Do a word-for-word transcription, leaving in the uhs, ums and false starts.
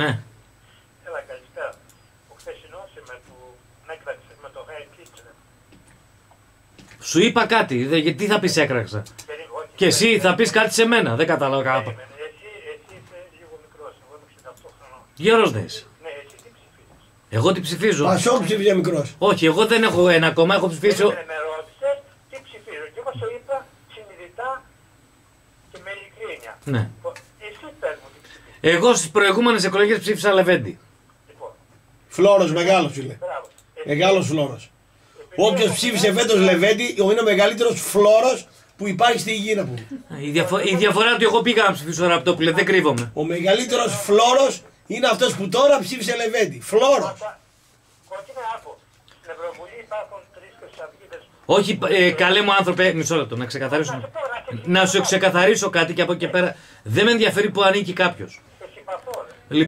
Ναι. Έλα, καλησπέρα. Ο χθεσινός είμαι που με έκραξες με το Χάι Κίτσερ. Σου είπα κάτι, γιατί θα πεις έκραξα. Και εσύ θα πεις κάτι σε μένα, δεν κατάλαβα κάπου. Εσύ, εσύ είσαι λίγο μικρός, εγώ είμαι εξήντα οκτώ χρονών. Γερός να είσαι. Ναι, εσύ τι ψηφίζεις? Εγώ τι ψηφίζω. Πασό ψηφίζει μικρός. Όχι, εγώ δεν έχω ένα κόμμα, έχω ψηφίσει. Με ρώτησες τι ψηφίζω και εγώ σου είπα συνειδητά και με ειλικρίνεια. Ναι. Εσύ πες μου τι ψηφίζεις. Εγώ στις προηγούμενες εκλογές ψήφισα Λεβέντη. Λοιπόν. Φλόρος μεγάλος φίλε. Μπράβο. Μεγάλος φλόρος. Όποιος ψήφισε φέτος Λεβέντη, είναι ο μεγαλύτερος φλόρος που υπάρχει στη γη να πούμε. Η, διαφο η διαφορά είναι ότι εγώ πήγα να ψηφίσω Ραπτόπουλε, δεν κρύβομαι. Ο μεγαλύτερος φλόρος είναι αυτός που τώρα ψήφισε Λεβέντη. Φλόρος. Όχι, ε, καλέ μου άνθρωπε, μισό λεπτό, να ξεκαθαρίσω. Να σου ξεκαθαρίσω κάτι και από εκεί πέρα. Δεν με ενδιαφέρει που ανήκει κάποιος.